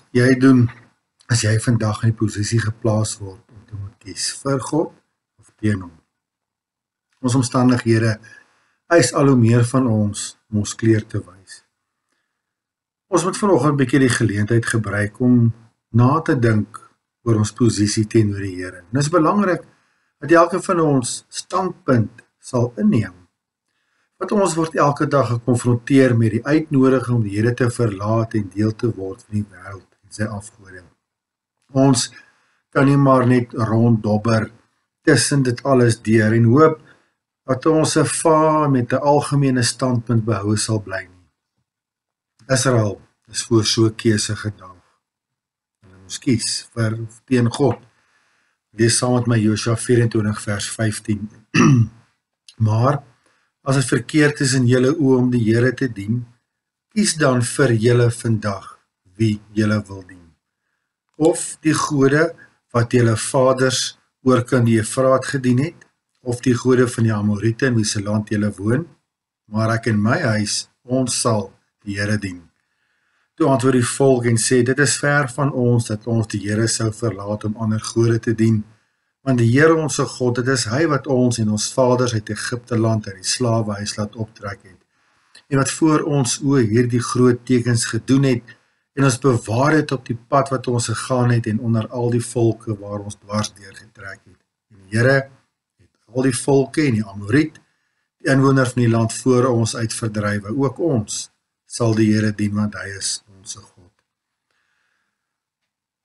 moet jij doen als jij vandaag in die positie geplaatst wordt om te moet kies vir God of teen hom? Ons omstandighede eis al hoe meer van ons om ons kleur te wys. Ons moet vanoggend 'n bietjie die geleentheid gebruik om na te dink oor ons posisie teenoor die Here. En dit is belangrik dat elke van ons standpunt sal inneem. Want ons word elke dag gekonfronteer met die uitnodiging om die Here te verlaat en deel te word van die wêreld en sy afgode. Ons kan nie maar net ronddobber tussen dit alles deur en hoop dat ons 'n va met 'n algemene standpunt behoue sal bly nie. Israel is voor so 'n keuse gedag. Hulle moes kies vir of teen God. Lees saam met my Jos. 24:15. Maar as dit verkeerd is in julle oë om die Here te dien, kies dan vir julle vandag wie julle wil dien. Of die gode wat julle vaders oor kan die Efraat gedien het, of die gode van die Amorite in wie se land julle woon, maar ek en my huis, ons sal die Here dien. Toe antwoord die volk en sê, dit is ver van ons dat ons die Here sou verlaat om ander gode te dien, want die Here onsse God, dit is hy wat ons en ons vaders uit Egipte land uit die slawehuis laat optrek het, en wat voor ons oë hierdie groot tekens gedoen het, en ons bewaar het op die pad wat ons gegaan het en onder al die volke waar ons dwars deur getrek het. En die Here het al die volke en die Amoriet, die inwoner van die land voor ons uit verdrywe. Ook ons sal die Here dien, want hy is ons God.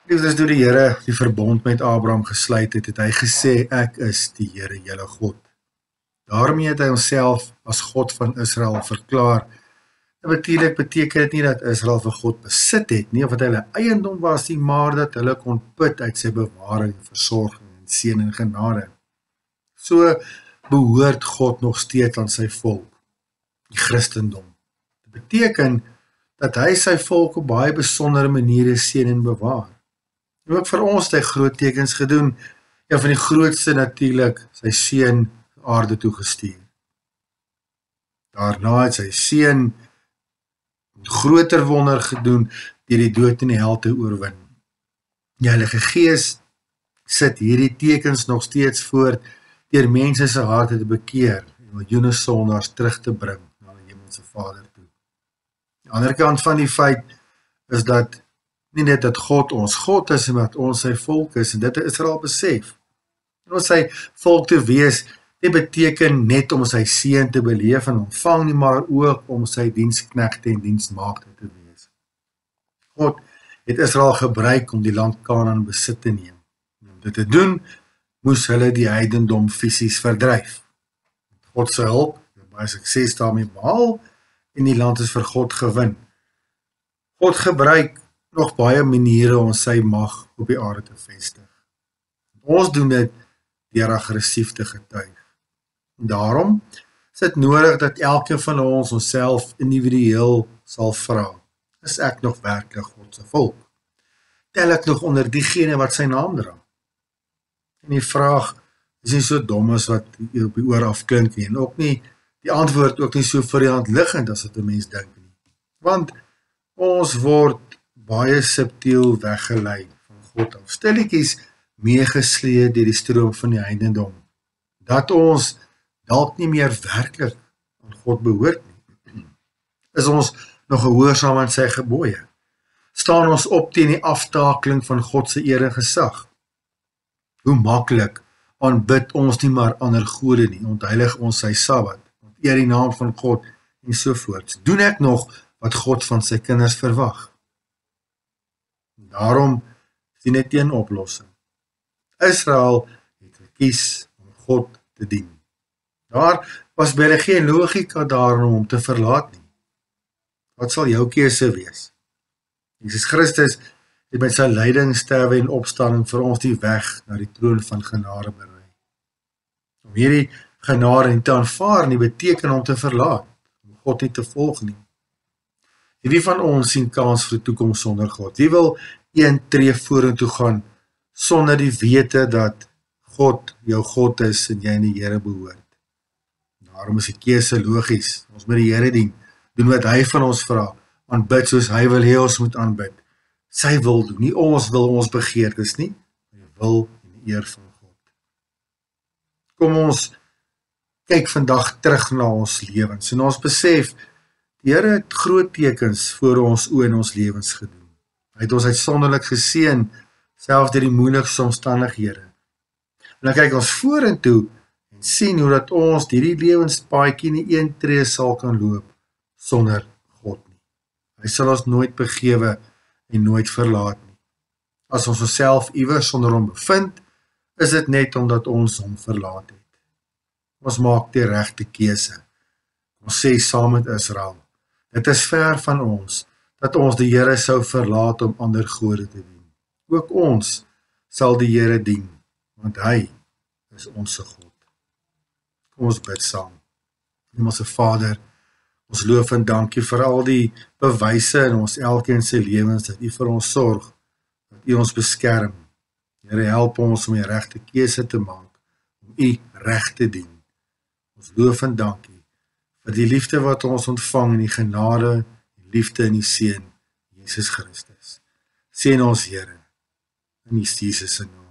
Dit is deur die Here die verbond met Abraham gesluit het, het hy gesê, ek is die Here julle God. Daarmee het hy homself as God van Israel verklaar. Natuurlik beteken dit nie dat Israel vir God besit het nie, of dat hulle eiendom was nie, maar dat hulle kon put uit sy bewaring, versorging en seën en genade. So behoort God nog steeds aan sy volk, die Christendom. Dit beteken dat hy sy volk op baie besondere maniere seën en bewaar. En ook vir ons het hy groot tekens gedoen, ja van die grootste natuurlik, sy seën aarde toegestuur. Daarna het sy seën groter wonder gedoen deur die dood en die hel te oorwin. Die Heilige Gees sit hierdie tekens nog steeds voort deur mense se harte te bekeer en miljoene sondaars terug te bring na die Hemelse Vader toe. Die ander kant van die feit is dat nie net dat God ons God is, maar dat ons sy volk is en dit het Israel besef. En om sy volk te wees, dit beteken net om sy seën te beleef en ontvang nie, maar ook om sy diensknegte en diensmaagde te wees. God het Israel gebruik om die land Kanaan besit te neem. Om dit te doen, moes hulle die heidendom fisies verdryf. God se hulp het baie sukses daarmee behaal en die land is vir God gewin. God gebruik nog baie maniere om sy mag op die aarde te vestig. Ons doen dit deur aggressief te getuig. Daarom is dit nodig dat elke van ons onsself individueel sal vra, is ek nog werklik God se volk? Tel ek nog onder diegene wat sy naam dra? En die vraag is nie so dom as wat op die oor afklink nie, en ook nie die antwoord ook nie so vir die hand liggend as wat 'n mens dink nie. Want ons word baie subtiel weggelei van God af, stilletjies meegesleep deur die stroom van die heidendom, dat ons dalk nie meer werklik aan God behoort nie. Is ons nog gehoorsaam aan sy gebooie? Staan ons op teen die aftakeling van God se eer en gesag? Hoe maklik aanbid ons nie maar ander gode nie, ontheilig ons sy Sabbat, eer die naam van God en sovoorts. Doen ek nog wat God van sy kinders verwag? Daarom is dit net een oplossing. Israel het gekies om God te dien. Daar was baie geen logika daarin om te verlaat nie. Wat sal jou keuse wees? Jesus Christus het met sy lyding, sterwe en opstanding vir ons die weg na die troon van genade berei. Om hierdie genade nie te aanvaar nie, beteken om te verlaat, om God nie te volg nie. En wie van ons sien kans vir die toekoms sonder God? Wie wil een tree vorentoe gaan sonder die wete dat God jou God is en jy aan die Here behoort? Daarom is die keuse logies. Ons moet die Here dien, doen wat hy van ons vra, aanbid soos hy wil hê ons moet aanbid, sy wil doen, nie ons wil, ons begeertes nie, maar die wil en die eer van God. Kom ons kyk vandag terug na ons lewens en ons besef, die Here het groot tekens voor ons oë in ons lewens gedoen. Hy het ons uitsonderlik geseën, selfs deur die moeilikste omstandighede. En dan kyk ons vorentoe en sien hoe dat ons hierdie lewenspaadjie nie een tree sal kan loop sonder God nie. Hy sal ons nooit begewe en nooit verlaat nie. As ons onsself iewers sonder hom bevind, is dit net omdat ons hom verlaat het. Ons maak die regte keuse. Ons sê saam met Israel, dit is ver van ons, dat ons die Here sou verlaat om ander gode te dien. Ook ons sal die Here dien, want hy is onsse God. Kom ons bid saam. Hemelse Vader, ons loof en dankie vir al die bewyse in ons elkeen se lewens dat U vir ons sorg, dat U ons beskerm. Here, help ons om die regte keuse te maak, om U reg te dien. Ons loof en dankie vir die liefde wat ons ontvang in die genade, die liefde en die seën Jesus Christus. Seën ons Here in Jesus se naam.